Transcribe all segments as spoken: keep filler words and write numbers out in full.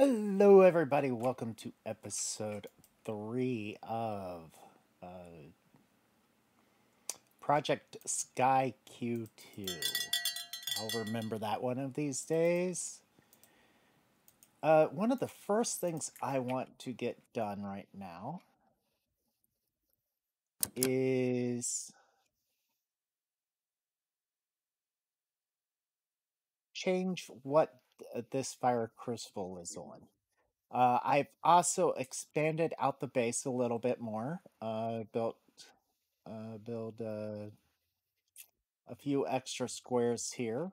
Hello everybody, welcome to episode three of uh, Project SkyQ two. I'll remember that one of these days. Uh, one of the first things I want to get done right now is change what this fire crucible is on. Uh, I've also expanded out the base a little bit more. Uh, built, uh, build uh, a few extra squares here.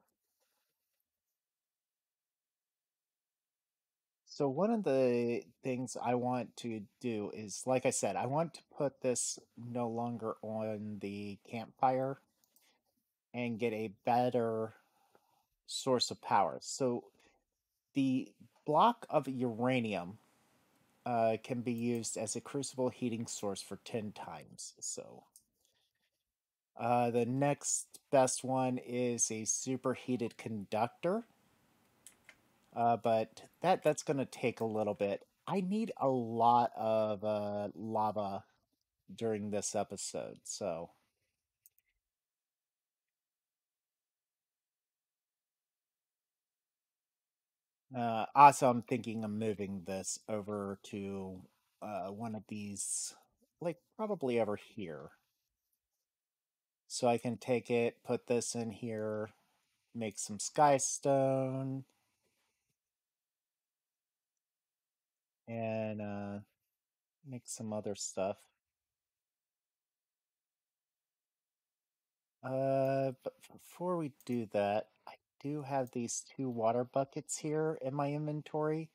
So one of the things I want to do is, like I said, I want to put this no longer on the campfire and get a better source of power. So the block of uranium uh, can be used as a crucible heating source for ten times. So uh, the next best one is a superheated conductor. Uh, but that, that's going to take a little bit. I need a lot of uh, lava during this episode. So Uh, also, I'm thinking of moving this over to uh, one of these, like probably over here. So I can take it, put this in here, make some Skystone, and uh, make some other stuff. Uh, but before we do that, I do have these two water buckets here in my inventory.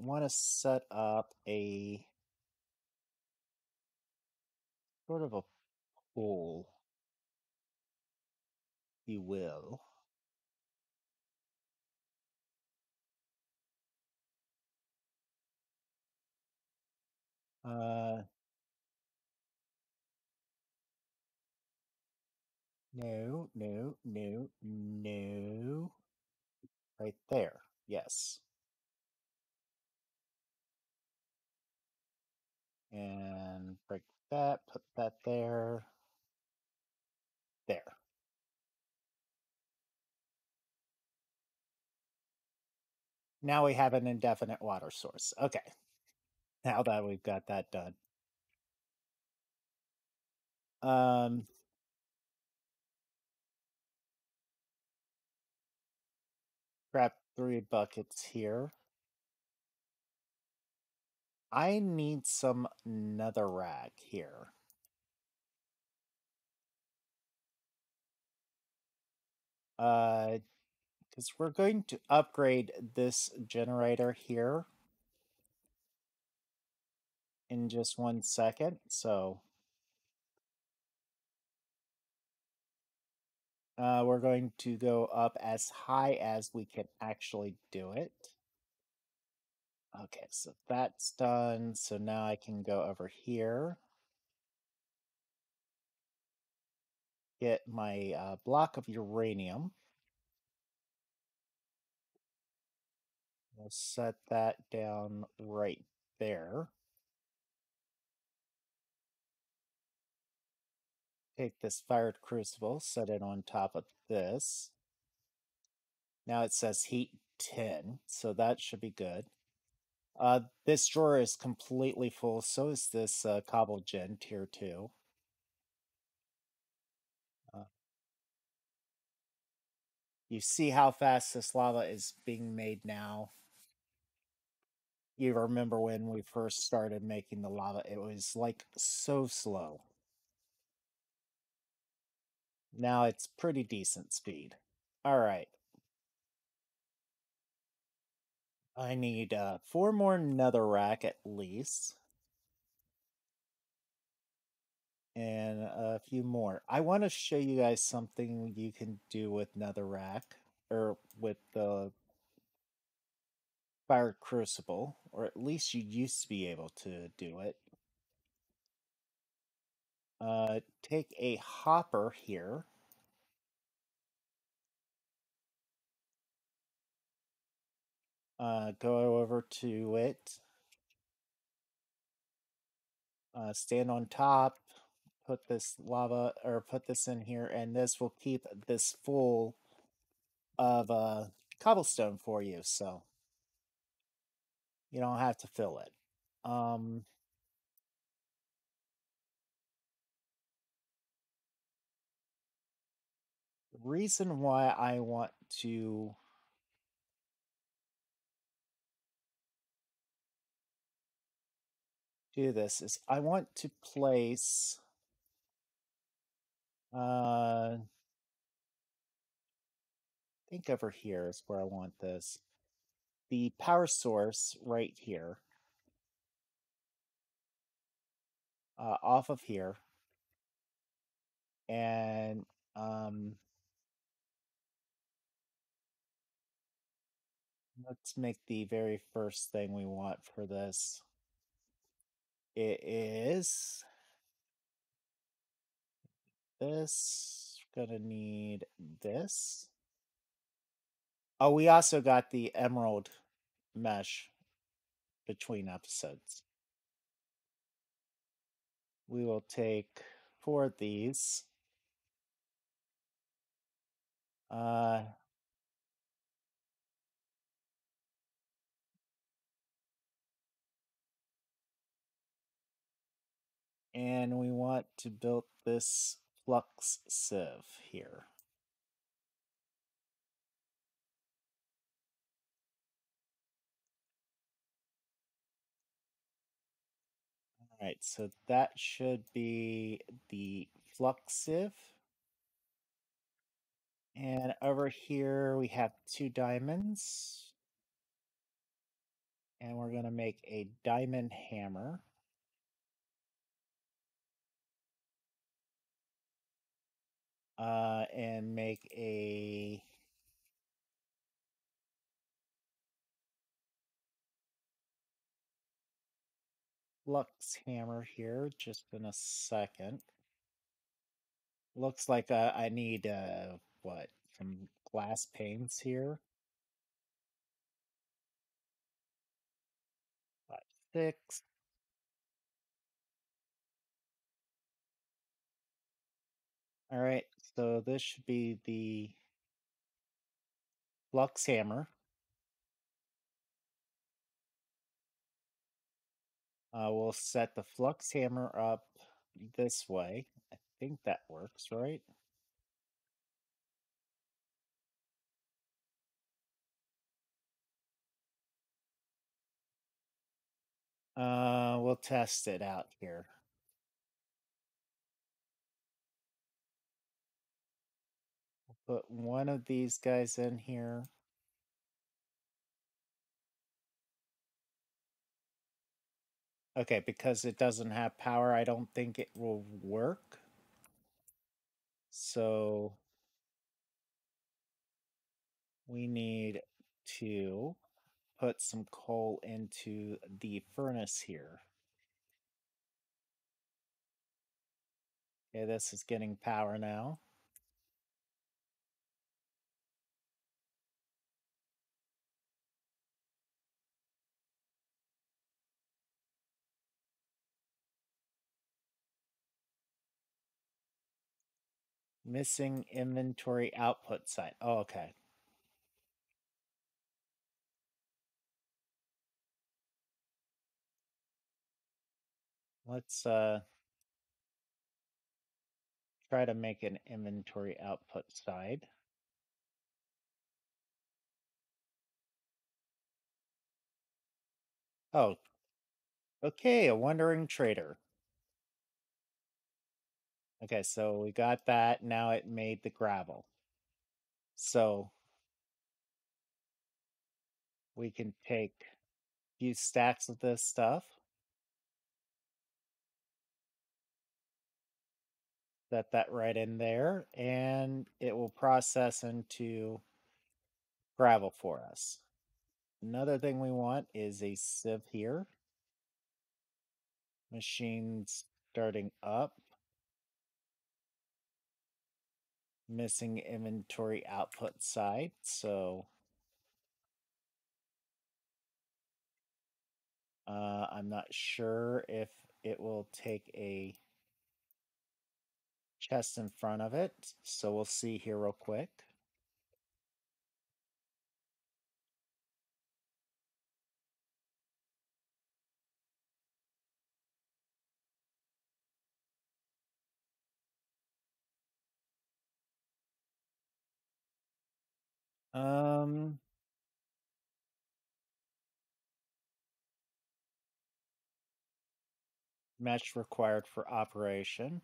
I want to set up a sort of a pool, if you will. Uh, No, no, no, no. Right there. Yes. And break that, put that there. There. Now we have an indefinite water source. Okay. Now that we've got that done. Um... Grab three buckets here. I need some netherrack here. Uh, because we're going to upgrade this generator here in just one second, so Uh, we're going to go up as high as we can actually do it. Okay, so that's done. So now I can go over here. Get my uh, block of uranium. We'll set that down right there. Take this fired crucible, set it on top of this. Now it says heat ten, so that should be good. Uh, this drawer is completely full, so is this uh, Cobblegen Tier two. Uh, you see how fast this lava is being made now? You remember when we first started making the lava, it was like so slow. Now it's pretty decent speed. All right. I need uh, four more netherrack at least. And a few more. I want to show you guys something you can do with netherrack. Or with the fire crucible. Or at least you used to be able to do it. Uh, take a hopper here. Uh, go over to it. Uh, stand on top. Put this lava, or put this in here, and this will keep this full of uh, cobblestone for you, so you don't have to fill it. Um, the reason why I want to do this is I want to place Uh, I think over here is where I want this. The power source right here, uh, off of here, and um, let's make the very first thing we want for this. It is. This, gonna need this. Oh, we also got the emerald mesh between episodes. We will take four of these. Uh, and we want to build this flux sieve here. All right, so that should be the flux sieve. And over here we have two diamonds. And we're going to make a diamond hammer. Uh, and make a flux hammer here just in a second. Looks like uh, I need, uh, what, some glass panes here. Five, six. All right. So this should be the flux hammer. Uh, we'll set the flux hammer up this way. I think that works, right? Uh, we'll test it out here. Put one of these guys in here. Okay, because it doesn't have power, I don't think it will work. So we need to put some coal into the furnace here. Okay, this is getting power now. Missing inventory output site. Oh, okay. Let's uh, try to make an inventory output side. Oh, okay, a wandering trader. Okay, so we got that. Now it made the gravel. So we can take a few stacks of this stuff. Set that right in there, and it will process into gravel for us. Another thing we want is a sieve here. Machine's starting up. Missing inventory output side, so Uh, I'm not sure if it will take a chest in front of it, so we'll see here real quick. Um, match required for operation.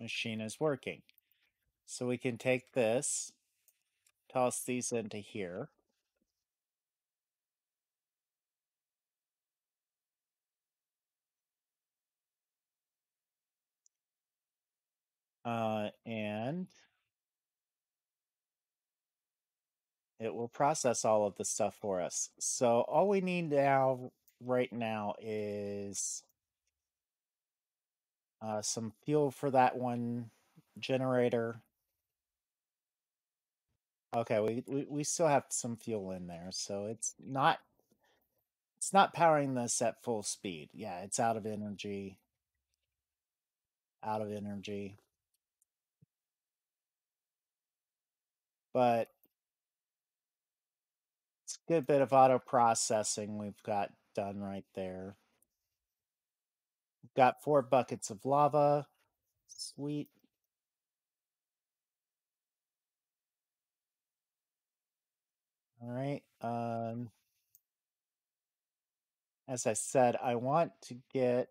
Machine is working. So we can take this, toss these into here. Uh, and it will process all of the stuff for us. So all we need now, right now, is uh, some fuel for that one generator. Okay, we, we we still have some fuel in there, so it's not it's not powering this at full speed. Yeah, it's out of energy. Out of energy. But it's a good bit of auto processing we've got done right there. We've got four buckets of lava. Sweet. All right. Um, as I said, I want to get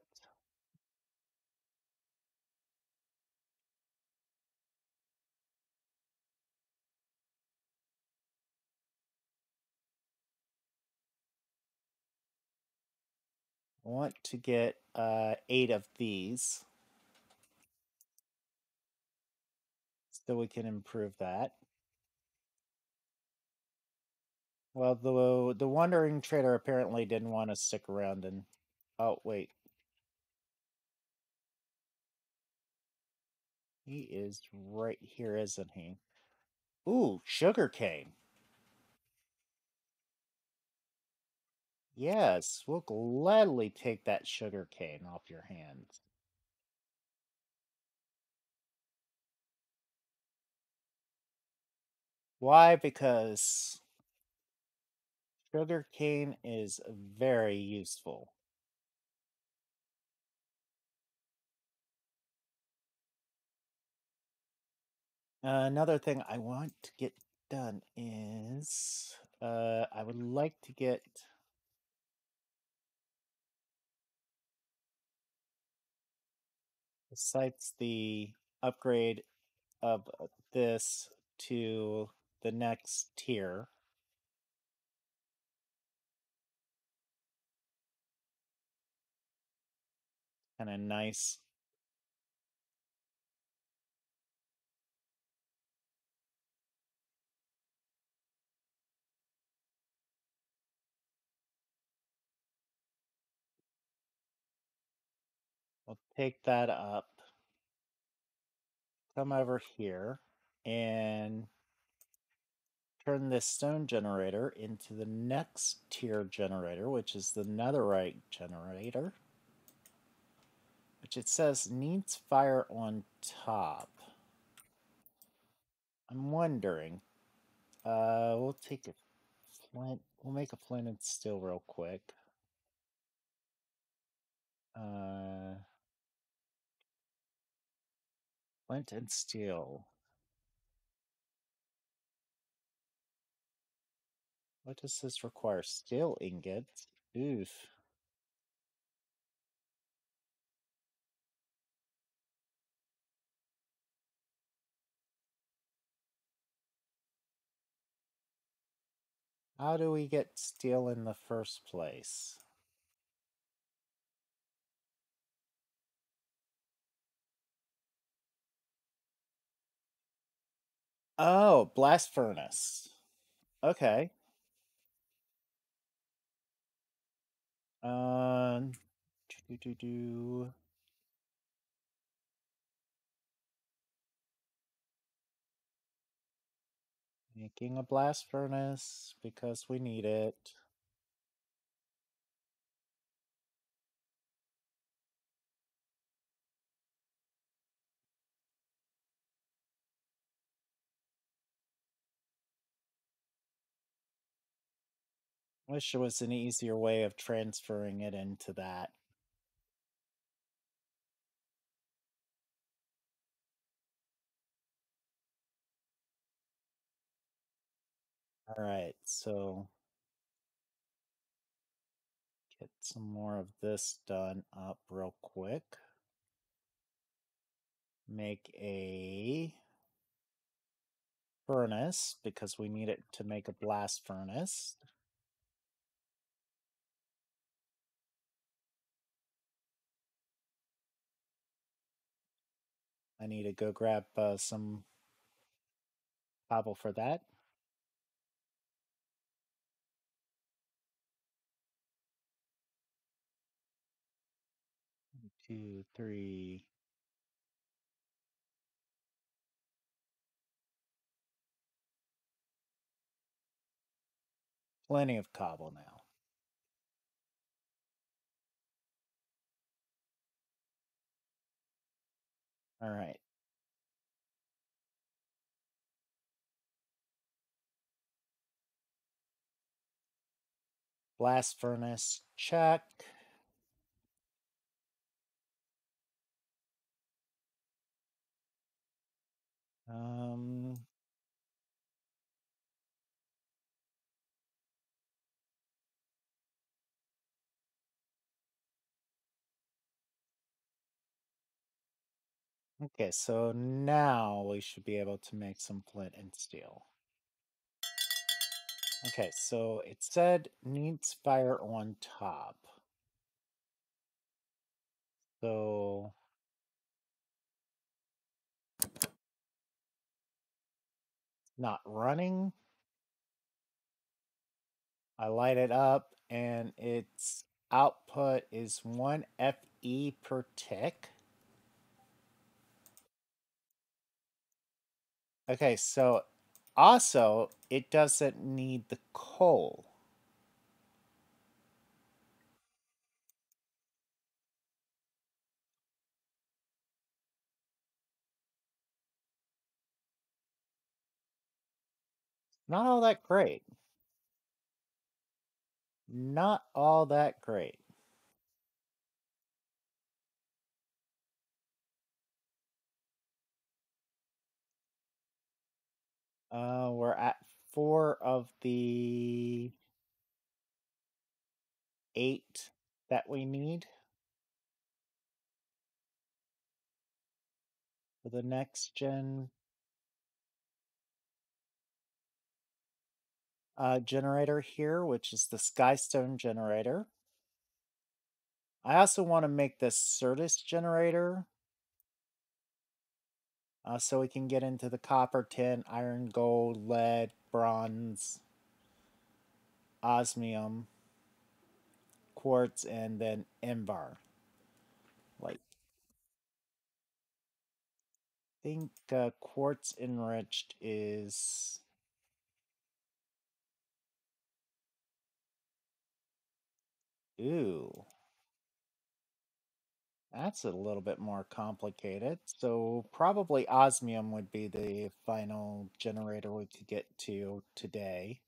I want to get uh, eight of these, so we can improve that. Well, the the wandering trader apparently didn't want to stick around and oh wait, he is right here, isn't he? Ooh, sugarcane. Yes, we'll gladly take that sugar cane off your hands. Why? Because sugar cane is very useful. Uh, another thing I want to get done is uh, I would like to get besides the upgrade of this to the next tier, kind of nice. We'll take that up, come over here, and turn this stone generator into the next tier generator, which is the netherite generator, which it says needs fire on top. I'm wondering, uh, we'll take a flint, we'll make a flint and steel real quick. Uh... Flint and steel. What does this require? Steel ingots? Oof. How do we get steel in the first place? Oh, blast furnace. Okay. Um, do, do, do. Making a blast furnace because we need it. Wish there was an easier way of transferring it into that. All right, so get some more of this done up real quick. Make a furnace because we need it to make a blast furnace. I need to go grab uh, some cobble for that. One, two, three. Plenty of cobble now. All right. Blast furnace check. Um, Okay, so now we should be able to make some flint and steel. Okay, so it said needs fire on top. So not running. I light it up and its output is one F E per tick. Okay, so also, it doesn't need the coal. Not all that great. Not all that great. Uh, we're at four of the eight that we need for the next gen uh, generator here, which is the Skystone generator. I also want to make this Certus generator. Uh, so we can get into the copper, tin, iron, gold, lead, bronze, osmium, quartz, and then Envar. Like, I think uh, quartz enriched is ooh. That's a little bit more complicated. So probably osmium would be the final generator we could get to today.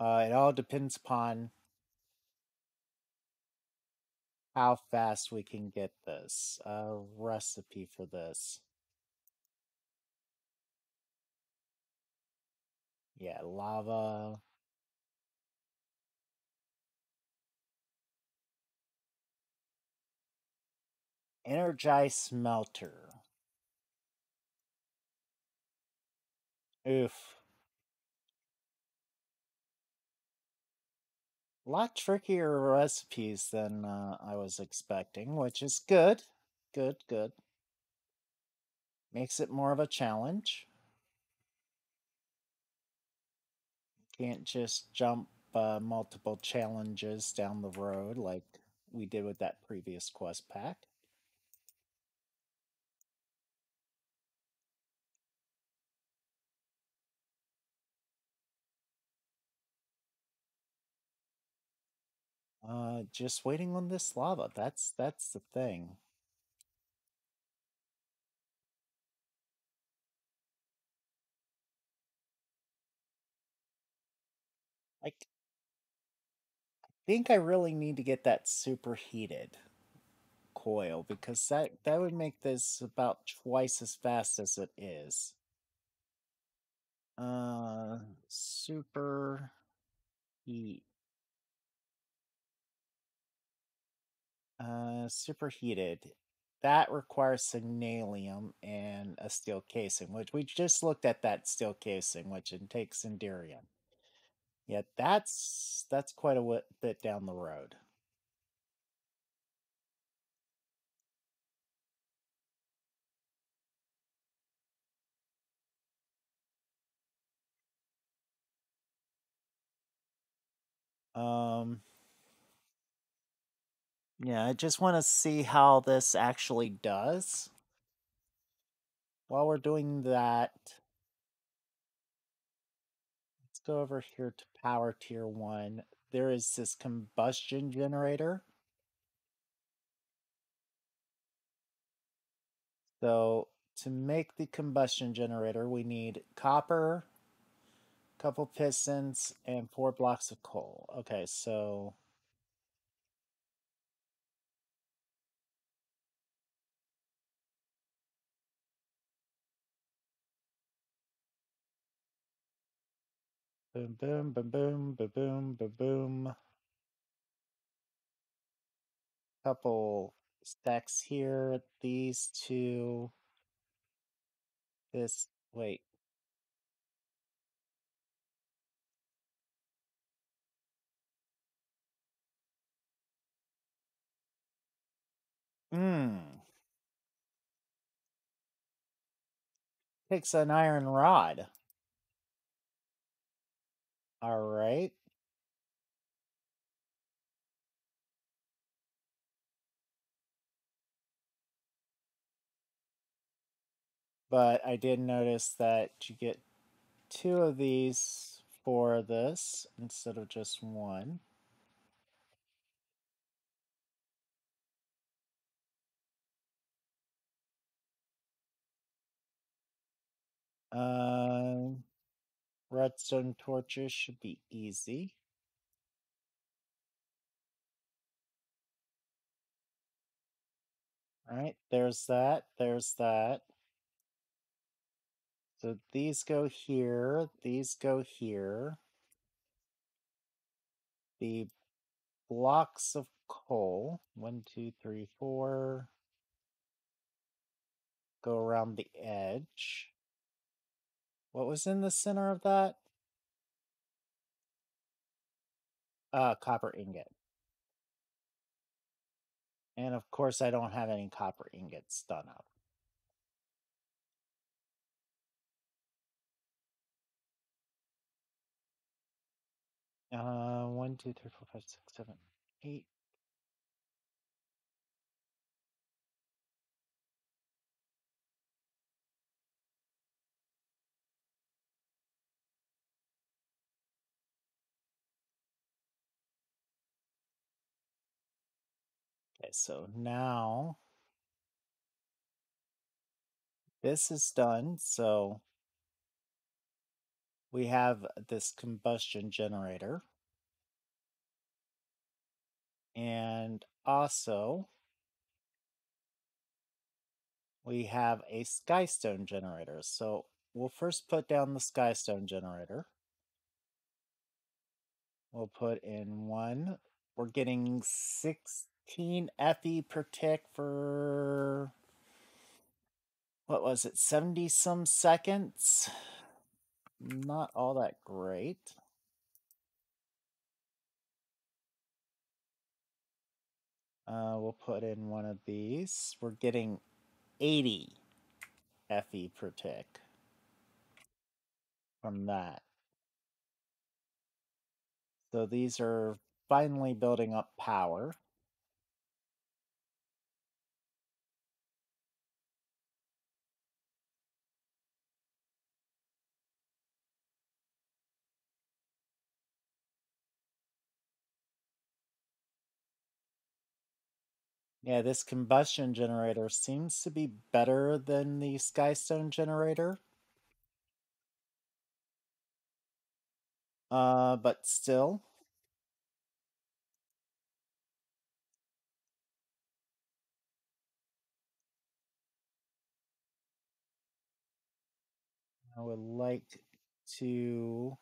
Uh, it all depends upon how fast we can get this. A recipe for this. Yeah, lava. Energize smelter. Oof. A lot trickier recipes than uh, I was expecting, which is good. Good, good. Makes it more of a challenge. Can't just jump uh, multiple challenges down the road like we did with that previous quest pack. Uh, just waiting on this lava. That's that's the thing. Like, I think I really need to get that superheated coil because that that would make this about twice as fast as it is. Uh, super heat. Uh, superheated. That requires Cynalium and a steel casing, which we just looked at that steel casing, which it takes Enderium. Yeah, that's that's quite a bit down the road. Um. Yeah, I just want to see how this actually does. While we're doing that, let's go over here to power tier one. There is this combustion generator. So to make the combustion generator, we need copper, a couple pistons, and four blocks of coal. Okay, so... Boom, boom, boom, boom, boom, boom, boom, boom. Couple stacks here. These two. This, wait. Mmm. Takes an iron rod. All right. But I did notice that you get two of these for this instead of just one. Um. Uh, Redstone torches should be easy. All right, there's that, there's that. So these go here, these go here. The blocks of coal, one, two, three, four, go around the edge. What was in the center of that? Uh, copper ingot. And of course, I don't have any copper ingots done up. Uh, one, two, three, four, five, six, seven, eight. So now this is done. So we have this combustion generator. And also we have a Skystone generator. So we'll first put down the Skystone generator. We'll put in one. We're getting six. fifteen F E per tick for, what was it, seventy some seconds? Not all that great. Uh, we'll put in one of these. We're getting eighty F E per tick from that. So these are finally building up power. Yeah, this combustion generator seems to be better than the Skystone generator. Uh, but still. I would like to...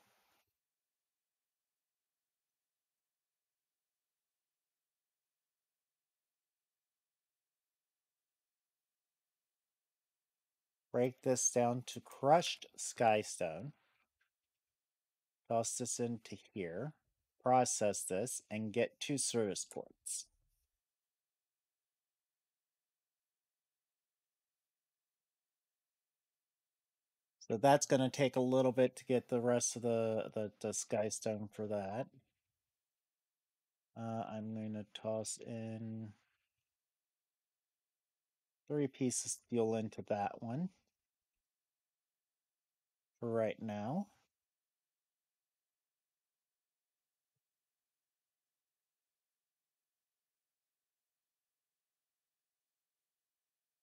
break this down to crushed Skystone. Toss this into here, process this, and get two service ports. So that's going to take a little bit to get the rest of the, the, the Skystone for that. Uh, I'm going to toss in three pieces of steel into that one for right now.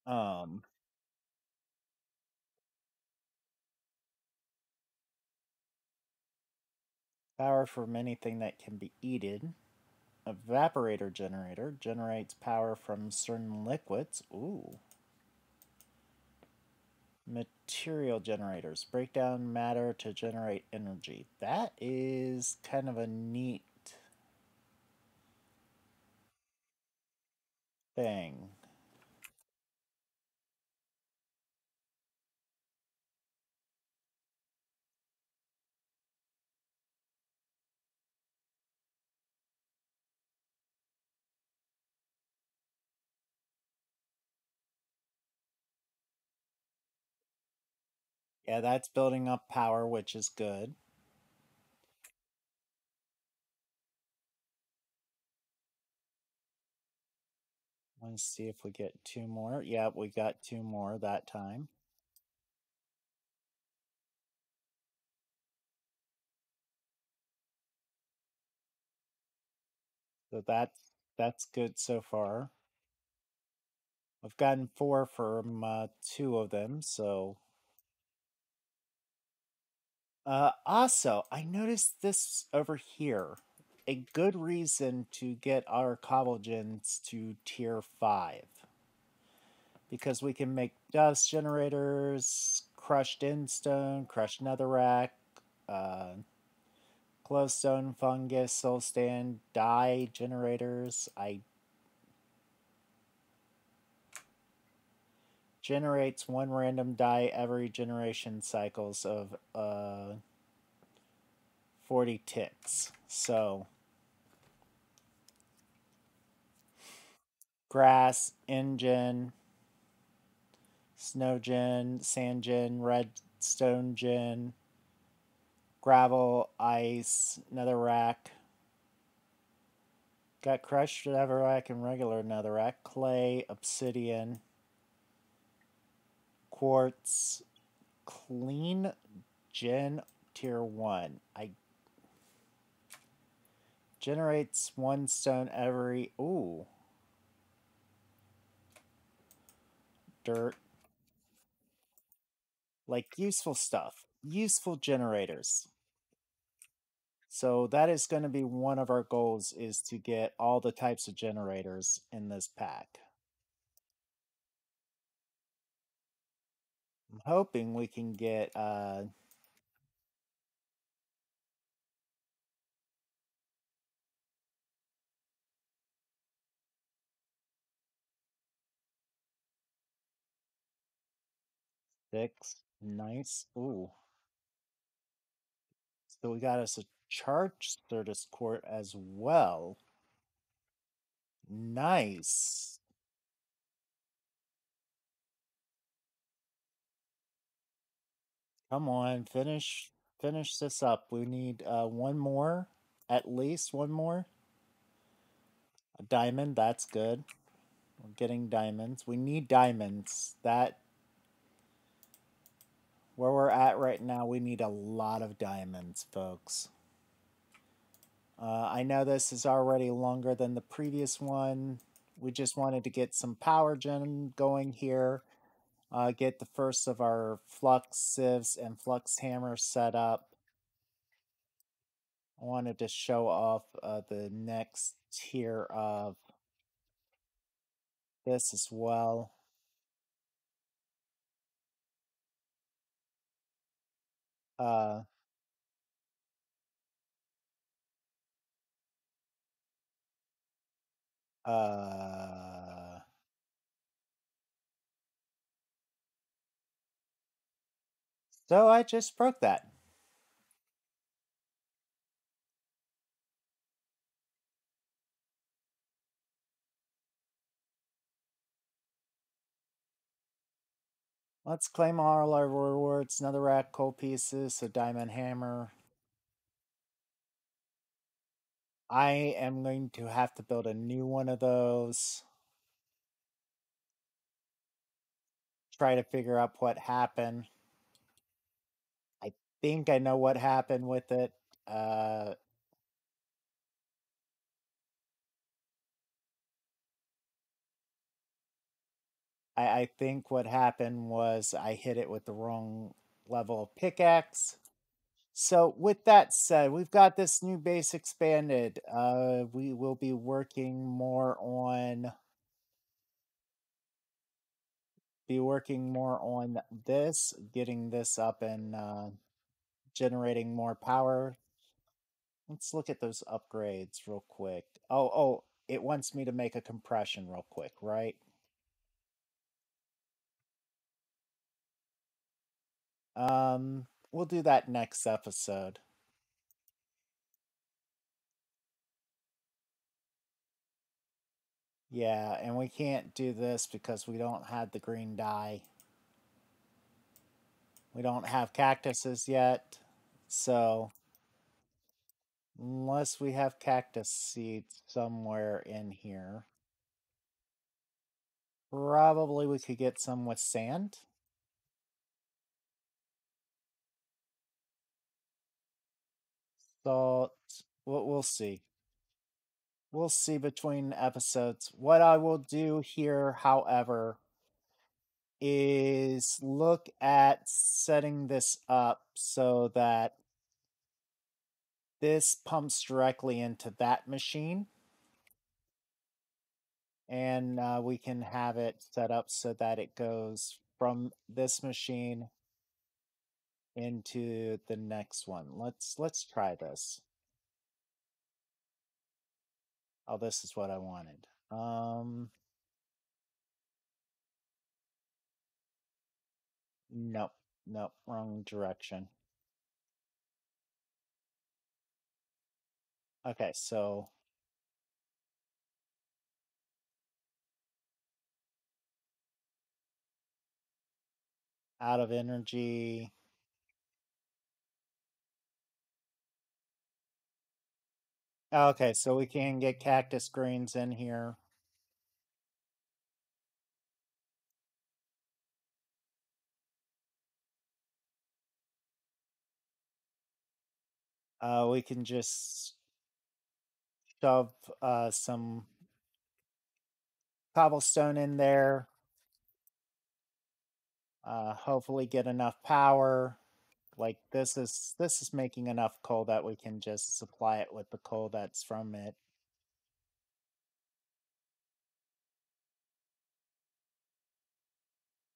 Um, power from anything that can be heated. Evaporator generator generates power from certain liquids. Ooh. Material generators break down matter to generate energy. That is kind of a neat thing. Yeah, that's building up power, which is good. Let's see if we get two more. Yeah, we got two more that time. So that's, that's good so far. I've gotten four from uh, two of them, so... Uh, also, I noticed this over here. A good reason to get our Cobblegens to tier five. Because we can make dust generators, crushed endstone, crushed netherrack, uh, glowstone, fungus, soul stand, dye generators. I... Generates one random die every generation cycles of uh, forty ticks. So, grass, engine, snow gen, sand gen, redstone gen, gravel, ice, netherrack. Got crushed netherrack and regular netherrack, clay, obsidian. Quartz, clean gen tier one. I generates one stone every, ooh, dirt, like useful stuff, useful generators. So that is going to be one of our goals, is to get all the types of generators in this pack. I'm hoping we can get uh, six. Nice. Ooh. So we got us a charged Certus Court as well. Nice. Come on, finish finish this up. We need uh, one more, at least one more. A diamond, that's good. We're getting diamonds. We need diamonds. That, where we're at right now, we need a lot of diamonds, folks. Uh, I know this is already longer than the previous one. we just wanted to get some power gen going here. Uh, get the first of our flux sieves and flux hammers set up. I wanted to show off uh, the next tier of this as well. Uh, uh, so I just broke that. Let's claim all our rewards, another rack, coal pieces, a diamond hammer. I am going to have to build a new one of those. Try to figure out what happened. I think I know what happened with it. Uh, I think what happened was I hit it with the wrong level of pickaxe. So with that said, we've got this new base expanded. Uh, we will be working more on be working more on this, getting this up and uh, generating more power. Let's look at those upgrades real quick. Oh, oh, it wants me to make a compression real quick, right? Um, we'll do that next episode. Yeah, and we can't do this because we don't have the green dye. We don't have cactuses yet, so unless we have cactus seeds somewhere in here, probably we could get some with sand. So we'll see. We'll see between episodes. What I will do here, however, is look at setting this up so that this pumps directly into that machine. And uh, we can have it set up so that it goes from this machine into the next one. Let's let's try this. Oh, this is what I wanted. Um, nope, nope, wrong direction. Okay, so out of energy. Okay, so we can get cactus greens in here. Uh, we can just shove uh, some cobblestone in there. Uh, hopefully get enough power. Like this is this is making enough coal that we can just supply it with the coal that's from it.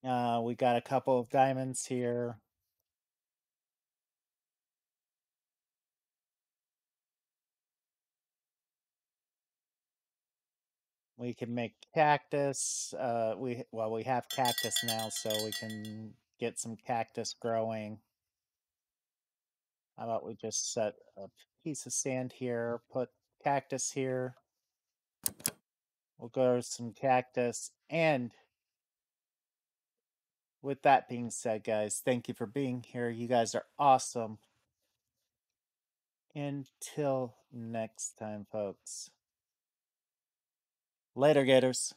Uh, we got a couple of diamonds here. We can make cactus. Uh, we well we have cactus now, so we can get some cactus growing. How about we just set a piece of sand here, put cactus here. We'll go with some cactus. And with that being said, guys, thank you for being here. You guys are awesome. Until next time, folks. Later, Gators.